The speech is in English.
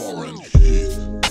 Foreign Heat.